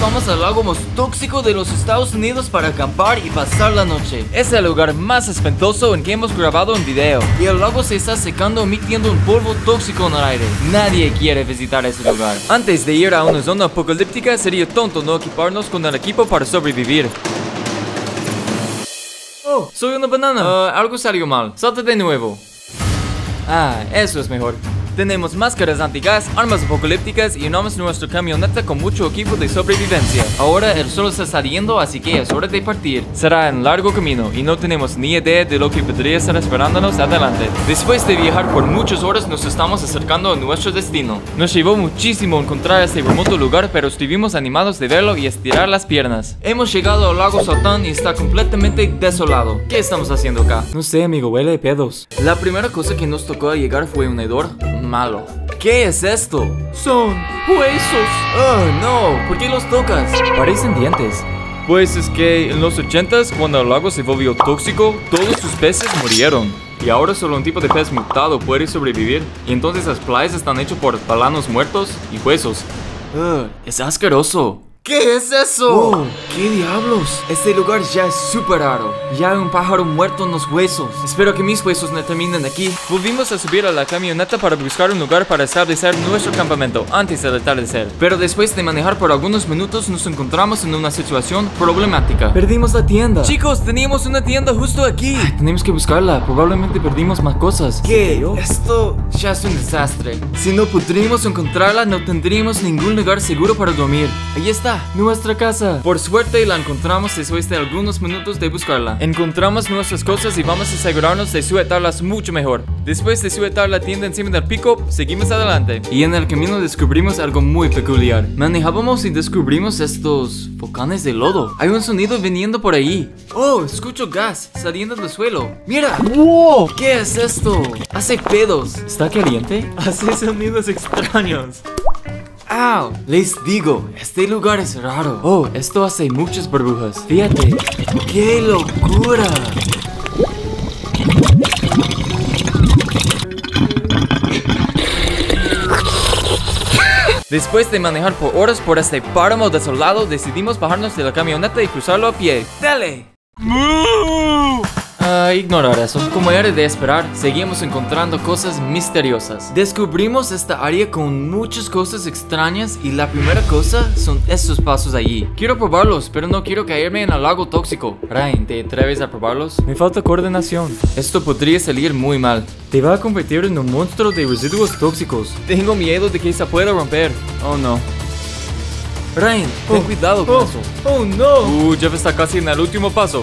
vamos al lago más tóxico de los Estados Unidos para acampar y pasar la noche. Es el lugar más espantoso en que hemos grabado un video. Y el lago se está secando emitiendo un polvo tóxico en el aire. Nadie quiere visitar ese lugar. Antes de ir a una zona apocalíptica sería tonto no equiparnos con el equipo para sobrevivir. Oh, soy una banana. Algo salió mal. Salta de nuevo. Ah, eso es mejor. Tenemos máscaras antigas, armas apocalípticas y unamos nuestra camioneta con mucho equipo de sobrevivencia. Ahora el sol está saliendo, así que es hora de partir. Será un largo camino y no tenemos ni idea de lo que podría estar esperándonos adelante. Después de viajar por muchas horas nos estamos acercando a nuestro destino. Nos llevó muchísimo encontrar este remoto lugar, pero estuvimos animados de verlo y estirar las piernas. Hemos llegado al lago Saltón y está completamente desolado. ¿Qué estamos haciendo acá? No sé, amigo, huele de pedos. La primera cosa que nos tocó al llegar fue un hedor malo. ¿Qué es esto? Son huesos. Oh, no. ¿Por qué los tocas? Parecen dientes. Pues es que en los 80s, cuando el lago se volvió tóxico, todos sus peces murieron. Y ahora solo un tipo de pez mutado puede sobrevivir. Y entonces las playas están hechas por palanos muertos y huesos. Es asqueroso. ¿Qué es eso? Wow, ¿qué diablos? Este lugar ya es súper raro. Ya hay un pájaro muerto en los huesos. Espero que mis huesos no terminen aquí. Volvimos a subir a la camioneta para buscar un lugar para establecer nuestro campamento antes del atardecer. Pero después de manejar por algunos minutos nos encontramos en una situación problemática. Perdimos la tienda. Chicos, teníamos una tienda justo aquí. Ay, tenemos que buscarla. Probablemente perdimos más cosas. ¿Qué? Esto ya es un desastre. Si no podríamos encontrarla, no tendríamos ningún lugar seguro para dormir. Ahí está nuestra casa. Por suerte la encontramos después de algunos minutos de buscarla. Encontramos nuestras cosas y vamos a asegurarnos de sujetarlas mucho mejor. Después de sujetar la tienda encima del pico, seguimos adelante. Y en el camino descubrimos algo muy peculiar. Manejábamos y descubrimos estos volcanes de lodo. Hay un sonido viniendo por ahí. Oh, escucho gas saliendo del suelo. ¡Mira! ¡Wow! ¿Qué es esto? Hace pedos. ¿Está caliente? Hace sonidos extraños. ¡Au! Les digo, este lugar es raro. Oh, esto hace muchas burbujas. Fíjate. ¡Qué locura! Después de manejar por horas por este páramo desolado, decidimos bajarnos de la camioneta y cruzarlo a pie. ¡Dale! Ignorar eso. Como era de esperar, seguimos encontrando cosas misteriosas. Descubrimos esta área con muchas cosas extrañas y la primera cosa son estos pasos allí. Quiero probarlos, pero no quiero caerme en el lago tóxico. Ryan, ¿te atreves a probarlos? Me falta coordinación. Esto podría salir muy mal. Te va a convertir en un monstruo de residuos tóxicos. Tengo miedo de que se pueda romper. Oh no. Ryan, ten cuidado con eso. Oh no. Jeff está casi en el último paso.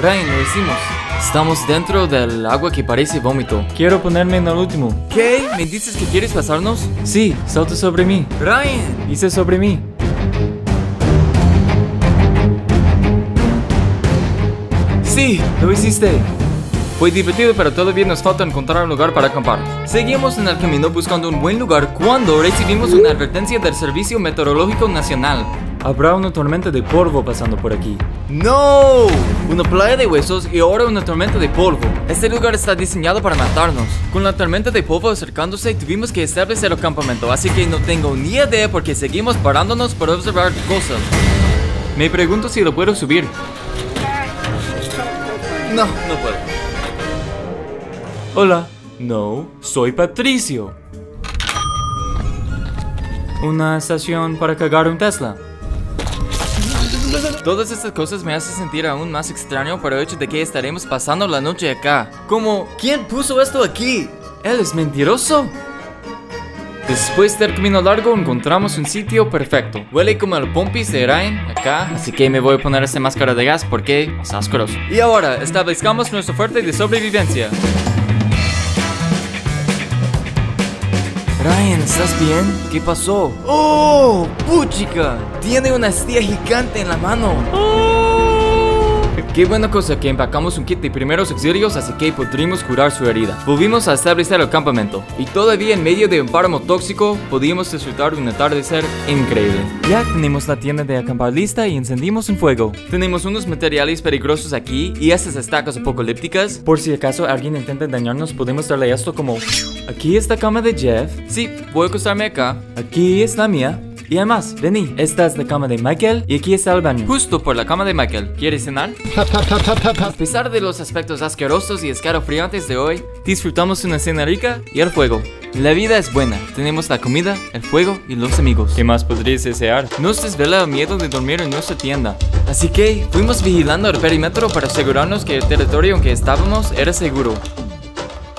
Ryan, lo hicimos. Estamos dentro del agua que parece vómito. Quiero ponerme en el último. ¿Qué? ¿Me dices que quieres pasarnos? Sí, salta sobre mí. Ryan, hice sobre mí. Sí, lo hiciste. Fue divertido, pero todavía nos falta encontrar un lugar para acampar. Seguimos en el camino buscando un buen lugar cuando recibimos una advertencia del Servicio Meteorológico Nacional. Habrá una tormenta de polvo pasando por aquí. ¡No! Una playa de huesos y ahora una tormenta de polvo. Este lugar está diseñado para matarnos. Con la tormenta de polvo acercándose, tuvimos que establecer el campamento, así que no tengo ni idea porque seguimos parándonos para observar cosas. Me pregunto si lo puedo subir. No, no puedo. Hola, no, soy Patricio. Una estación para cargar un Tesla. Todas estas cosas me hacen sentir aún más extraño por el hecho de que estaremos pasando la noche acá. Como, ¿quién puso esto aquí? ¿Él es mentiroso? Después del camino largo encontramos un sitio perfecto. Huele como el pompis de Ryan acá, así que me voy a poner esta máscara de gas porque es asqueroso. Y ahora establezcamos nuestro fuerte de sobrevivencia. Ryan, ¿estás bien? ¿Qué pasó? ¡Oh! ¡Puchica! Tiene una astilla gigante en la mano. ¡Oh! Qué buena cosa que empacamos un kit de primeros auxilios, así que podríamos curar su herida. Volvimos a establecer el campamento. Y todavía en medio de un páramo tóxico, podíamos disfrutar de un atardecer increíble. Ya tenemos la tienda de acampar lista y encendimos un fuego. Tenemos unos materiales peligrosos aquí y estas estacas apocalípticas. Por si acaso alguien intenta dañarnos, podemos darle esto como... Aquí está la cama de Jeff. Sí, voy a acostarme acá. Aquí es la mía. Y además, vení, esta es la cama de Michael y aquí está el baño. Justo por la cama de Michael. ¿Quieres cenar? A pesar de los aspectos asquerosos y escalofriantes de hoy, disfrutamos una cena rica y al fuego. La vida es buena, tenemos la comida, el fuego y los amigos. ¿Qué más podrías desear? Nos desvela el miedo de dormir en nuestra tienda. Así que fuimos vigilando el perímetro para asegurarnos que el territorio en que estábamos era seguro.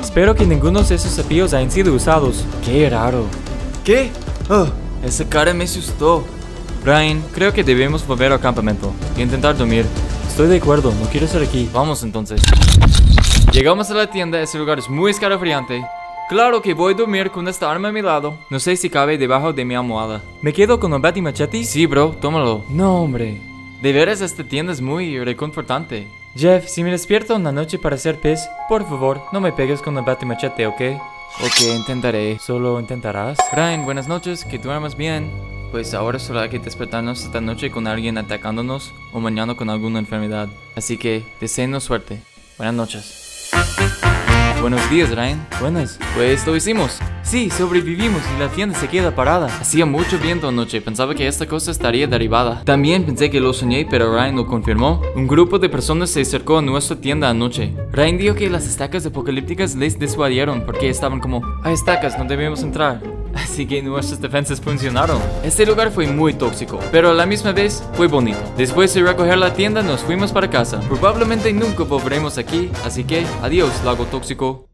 Espero que ninguno de esos cepillos hayan sido usados. ¡Qué raro! ¿Qué? Oh, esa cara me asustó. Brian, creo que debemos volver al campamento e intentar dormir. Estoy de acuerdo, no quiero estar aquí. Vamos entonces. Llegamos a la tienda, ese lugar es muy escalofriante. Claro que voy a dormir con esta arma a mi lado. No sé si cabe debajo de mi almohada. ¿Me quedo con el bat y machete? Sí, bro, tómalo. No, hombre. De veras, esta tienda es muy reconfortante. Jeff, si me despierto en la noche para hacer pis, por favor, no me pegues con el bat y machete, ¿ok? Ok, intentaré. ¿Solo intentarás? Brian, buenas noches, que duermas bien. Pues ahora solo hay que despertarnos esta noche con alguien atacándonos o mañana con alguna enfermedad. Así que, deseenos suerte. Buenas noches. Buenos días, Ryan. Buenas. Pues lo hicimos. Sí, sobrevivimos y la tienda se queda parada. Hacía mucho viento anoche, pensaba que esta cosa estaría derribada. También pensé que lo soñé, pero Ryan lo confirmó. Un grupo de personas se acercó a nuestra tienda anoche. Ryan dijo que las estacas apocalípticas les disuadieron porque estaban como, hay estacas, no debemos entrar. Así que nuestras defensas funcionaron. Este lugar fue muy tóxico, pero a la misma vez fue bonito. Después de recoger la tienda nos fuimos para casa. Probablemente nunca volveremos aquí, así que adiós, lago tóxico.